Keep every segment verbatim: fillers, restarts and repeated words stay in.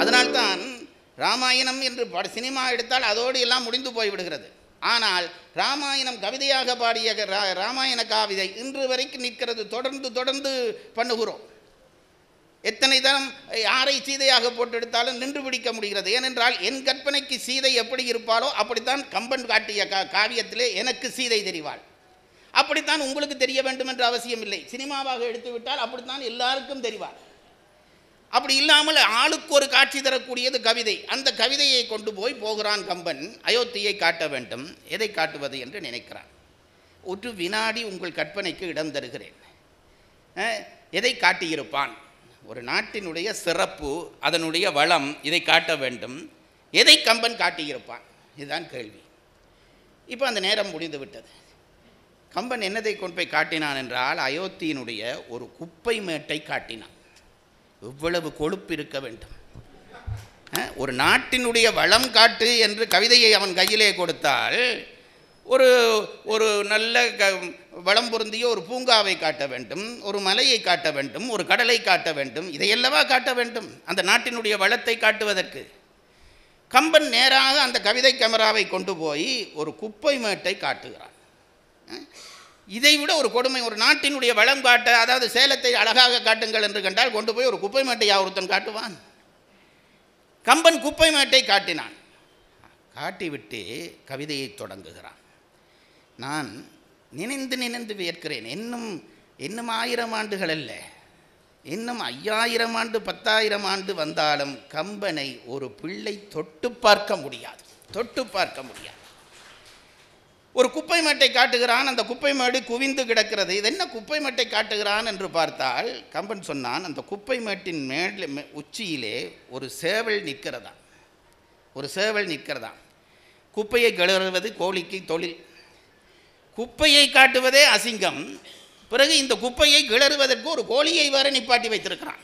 அதனால்தான் ராமாயணம் என்று சினிமா எடுத்தால் அதோடு எல்லாம் முடிந்து போய்விடுகிறது. ஆனால் ராமாயணம் கவிதையாக பாடிய ராமாயண காவிதை இன்று வரைக்கும் நிற்கிறது. தொடர்ந்து தொடர்ந்து பண்ணுகிறோம். எத்தனை தரம் யாரை சீதையாக போட்டெடுத்தாலும் நின்று பிடிக்க முடிகிறது. ஏனென்றால் என் கற்பனைக்கு சீதை எப்படி இருப்பாளோ அப்படித்தான் கம்பன் காட்டிய கா காவியத்திலே எனக்கு சீதை தெரிவாள். அப்படித்தான் உங்களுக்கு தெரிய வேண்டும் என்ற அவசியம் இல்லை. சினிமாவாக எடுத்துவிட்டால் அப்படித்தான் எல்லாருக்கும் தெரிவாள். அப்படி இல்லாமல் ஆளுக்கு ஒரு காட்சி தரக்கூடியது கவிதை. அந்த கவிதையை கொண்டு போய் போகிறான் கம்பன். அயோத்தியை காட்ட வேண்டும். எதை காட்டுவது என்று நினைக்கிறான். ஒரு வினாடி உங்கள் கற்பனைக்கு இடம் தருகிறேன். எதை காட்டியிருப்பான்? ஒரு நாட்டினுடைய சிறப்பு, அதனுடைய வளம், இதை காட்ட வேண்டும். எதை கம்பன் காட்டியிருப்பான்? இதுதான் கேள்வி. இப்போ அந்த நேரம் முடிந்து விட்டது. கம்பன் என்னதை கொண்டு போய் காட்டினான் என்றால் அயோத்தியினுடைய ஒரு குப்பை மேட்டை காட்டினான். எவ்வளவு கொழுப்பு இருக்க வேண்டும்! ஒரு நாட்டினுடைய வளம் காட்டு என்று கவிதையை அவன் கையிலே கொடுத்தால் ஒரு ஒரு நல்ல க வளம் பொருந்திய ஒரு பூங்காவை காட்ட வேண்டும், ஒரு மலையை காட்ட வேண்டும், ஒரு கடலை காட்ட வேண்டும். இதையெல்லவா காட்ட வேண்டும் அந்த நாட்டினுடைய வளத்தை காட்டுவதற்கு? கம்பன் நேராக அந்த கவிதை கேமராவை கொண்டு போய் ஒரு குப்பை மேட்டை காட்டுகிறான். இதைவிட ஒரு கொடுமை, ஒரு நாட்டினுடைய வளம் காட்ட, அதாவது சேலத்தை அழகாக காட்டுங்கள் என்று கண்டால் கொண்டு போய் ஒரு குப்பை மேட்டை யாவருத்தன் காட்டுவான். கம்பன் குப்பை மேட்டை காட்டினான். காட்டிவிட்டு கவிதையை தொடங்குகிறான். நான் நினைந்து நினைந்து வியக்கிறேன். இன்னும் இன்னும் ஆயிரம் ஆண்டுகள் அல்ல, இன்னும் ஐயாயிரம் ஆண்டு பத்தாயிரம் ஆண்டு வந்தாலும் கம்பனை ஒரு பிள்ளை தொட்டு பார்க்க முடியாது, தொட்டு பார்க்க முடியாது. ஒரு குப்பை மேட்டை காட்டுகிறான். அந்த குப்பை மேடு குவிந்து கிடக்கிறது. இது என்ன குப்பை மேட்டை காட்டுகிறான் என்று பார்த்தால் கம்பன் சொன்னான், அந்த குப்பை மேட்டின் மேடு உச்சியிலே ஒரு சேவல் நிற்கிறதா, ஒரு சேவல் நிற்கிறதா. குப்பையை கிளறுவது கோழிக்கு தொழில். குப்பையை காட்டுவதே அசிங்கம். பிறகு இந்த குப்பையை கிளறுவதற்கு ஒரு கோழியை வேறு நிப்பாட்டி வைத்திருக்கிறான்.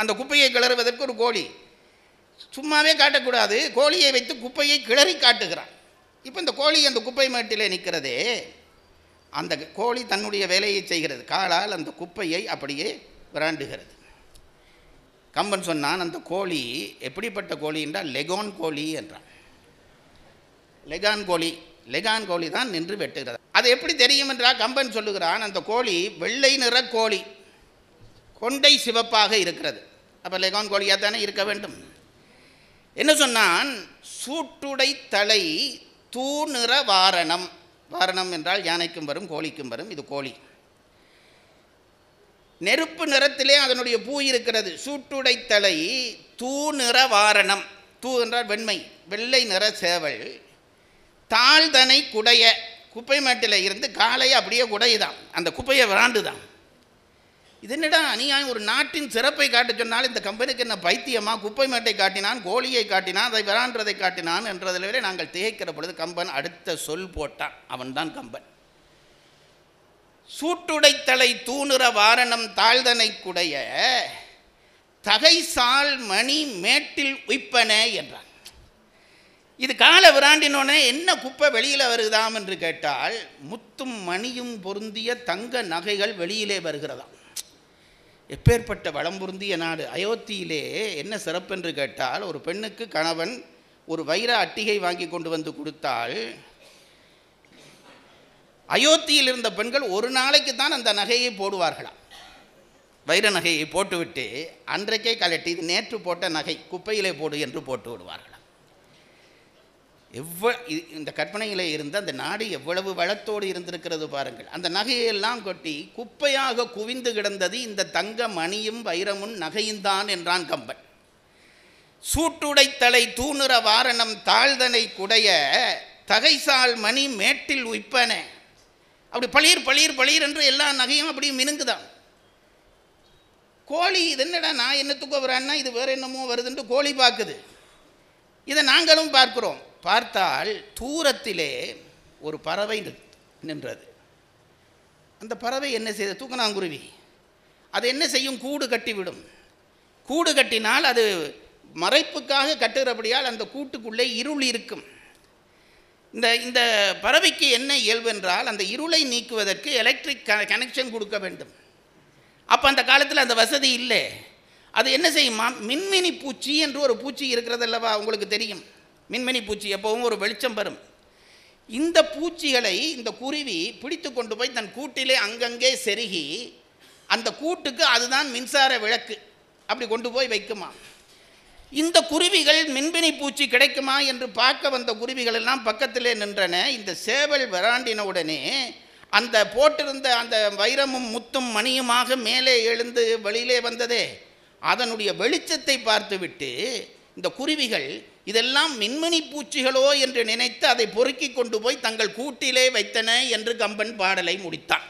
அந்த குப்பையை கிளறுவதற்கு ஒரு கோழி சும்மாவே காட்டக்கூடாது, கோழியை வைத்து குப்பையை கிளறி காட்டுகிறான். இப்போ இந்த கோழி அந்த குப்பை மேட்டிலே நிற்கிறதே, அந்த கோழி தன்னுடைய வேலையை செய்கிறது. காலால் அந்த குப்பையை அப்படியே விராண்டுகிறது. கம்பன் சொன்னான், அந்த கோழி எப்படிப்பட்ட கோழி என்றால் லெகான் கோழி என்றான். லெகான் கோழி, லெகான் கோழி தான் நின்று வெட்டுகிறது. அது எப்படி தெரியும் என்றால் கம்பன் சொல்லுகிறான், அந்த கோழி வெள்ளை நிற கோழி, கொண்டை சிவப்பாக இருக்கிறது. அப்போ லெகான் கோழியாக தானே இருக்க வேண்டும். என்ன சொன்னான்? சூட்டுடை தலை தூ நிற வாரணம். வாரணம் என்றால் யானைக்கும் வரும், கோழிக்கும் வரும். இது கோழி. நெருப்பு நிறத்திலே அதனுடைய பூ இருக்கிறது. சூட்டுடை தலை தூ நிற வாரணம். தூ என்றால் வெண்மை. வெள்ளை நிற சேவல். தாழ்தனை குடைய. குப்பை மேட்டில் இருந்து காலையை அப்படியே குடையுதான், அந்த குப்பையை விராண்டுதான். இது என்னடா அநியாயம்! ஒரு நாட்டின் சிறப்பை காட்ட சொன்னால் இந்த கம்பெனிக்கு என்ன பைத்தியமா? குப்பை மேட்டை காட்டினான், கோழியை காட்டினான், அதை விராண்டுறதை காட்டினான் என்றதில் வரை நாங்கள் திகைக்கிற பொழுது கம்பன் அடுத்த சொல் போட்டான். அவன்தான் கம்பன். சூட்டுடைத்தலை தூணுற வாரணம் தாழ்தனை குடைய தகைசால் மணி மேட்டில் உய்ப்பன என்றான். இது காலை விராண்டினோடனே என்ன குப்பை வெளியில் வருதாம் என்று கேட்டால் முத்தும் மணியும் பொருந்திய தங்க நகைகள் வெளியிலே வருகிறதாம். எப்பேற்பட்ட வளம் பொருந்திய நாடு அயோத்தியிலே என்ன சிறப்பென்று கேட்டால், ஒரு பெண்ணுக்கு கணவன் ஒரு வைர அட்டிகை வாங்கி கொண்டு வந்து கொடுத்தால் அயோத்தியில் இருந்த பெண்கள் ஒரு நாளைக்கு தான் அந்த நகையை போடுவார்களாம். வைர நகையை போட்டுவிட்டு அன்றைக்கே கலட்டி இது நேற்று போட்ட நகை, குப்பையிலே போடு என்று போட்டு விடுவார்களாம். எவ்வளோ இந்த கற்பனையிலே இருந்து அந்த நாடு எவ்வளவு வளத்தோடு இருந்திருக்கிறது பாருங்கள். அந்த நகையெல்லாம் கொட்டி குப்பையாக குவிந்து கிடந்தது இந்த தங்க மணியும் வைரமும் நகையும் தான் என்றான் கம்பன். சூட்டுடை தலை தூணுற வாரணம் தாழ்தனை குடைய தகைசால் மணி மேட்டில் உய்ப்பன. அப்படி பளிர் பளிர் பளிர் என்று எல்லா நகையும் அப்படியே மினுங்குதான். கோழி இது என்னடா நான் என்னத்துக்கு வரான்னா இது வேறு என்னமோ வருதுன்ட்டு கோழி பார்க்குது. இதை நாங்களும் பார்க்கிறோம். பார்த்தால் தூரத்திலே ஒரு பறவை நின்றது. அந்த பறவை என்ன செய்த? தூக்கணாங்குருவி. அது என்ன செய்யும்? கூடு கட்டிவிடும். கூடு கட்டினால் அது மறைப்புக்காக கட்டுகிறபடியால் அந்த கூட்டுக்குள்ளே இருள் இருக்கும். இந்த இந்த பறவைக்கு என்ன இயல்பு என்றால் அந்த இருளை நீக்குவதற்கு எலக்ட்ரிக் கனெக்ஷன் கொடுக்க வேண்டும். அப்போ அந்த காலத்தில் அந்த வசதி இல்லை. அது என்ன செய்யுமா, மின்மினி பூச்சி என்று ஒரு பூச்சி இருக்கிறதல்லவா, உங்களுக்கு தெரியும். மின்மினி பூச்சி எப்பவும் ஒரு வெளிச்சம் வரும். இந்த பூச்சிகளை இந்த குருவி பிடித்து கொண்டு போய் தன் கூட்டிலே அங்கங்கே செருகி அந்த கூட்டுக்கு அதுதான் மின்சார விளக்கு அப்படி கொண்டு போய் வைக்குமா. இந்த குருவிகள் மின்மினி பூச்சி கிடைக்குமா என்று பார்க்க வந்த குருவிகள் எல்லாம் பக்கத்திலே நின்றன. இந்த சேவல் விராண்டின உடனே அந்த போட்டிருந்த அந்த வைரமும் முத்தும் மணியுமாக மேலே எழுந்து வெளியிலே வந்ததே, அதனுடைய வெளிச்சத்தை பார்த்துவிட்டு இந்த குருவிகள் இதெல்லாம் மின்மினி பூச்சிகளோ என்று நினைத்து அதை பொறுக்கி கொண்டு போய் தங்கள் கூட்டிலே வைத்தன என்று கம்பன் பாடலை முடித்தான்.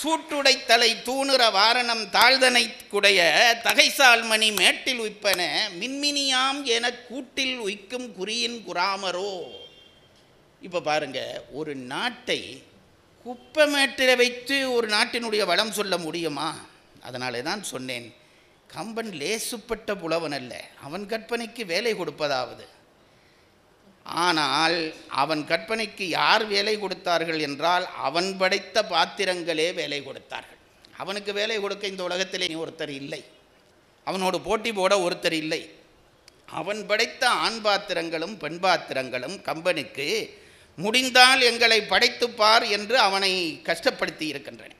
சூட்டுடை தலை தூணுற வாரணம் தாழ்தனை குடைய தகைசால்மணி மேட்டில் உய்ப்பன மின்மினியாம் என கூட்டில் உய்க்கும் குறியின் குராமரோ. இப்போ பாருங்க, ஒரு நாட்டை குப்பை மேட்டில் வைத்து ஒரு நாட்டினுடைய வளம் சொல்ல முடியுமா? அதனாலே தான் சொன்னேன், கம்பன் லேசுப்பட்ட புலவன் அல்ல. அவன் கற்பனைக்கு வேலை கொடுப்பதாவது. ஆனால் அவன் கற்பனைக்கு யார் வேலை கொடுத்தார்கள் என்றால் அவன் படைத்த பாத்திரங்களே வேலை கொடுத்தார்கள். அவனுக்கு வேலை கொடுக்க இந்த உலகத்திலே ஒருத்தர் இல்லை, அவனோடு போட்டி போட ஒருத்தர் இல்லை. அவன் படைத்த ஆண் பாத்திரங்களும் பெண் பாத்திரங்களும் கம்பனுக்கு முடிந்தால் எங்களை படைத்துப்பார் என்று அவனை கஷ்டப்படுத்தி இருக்கின்றன.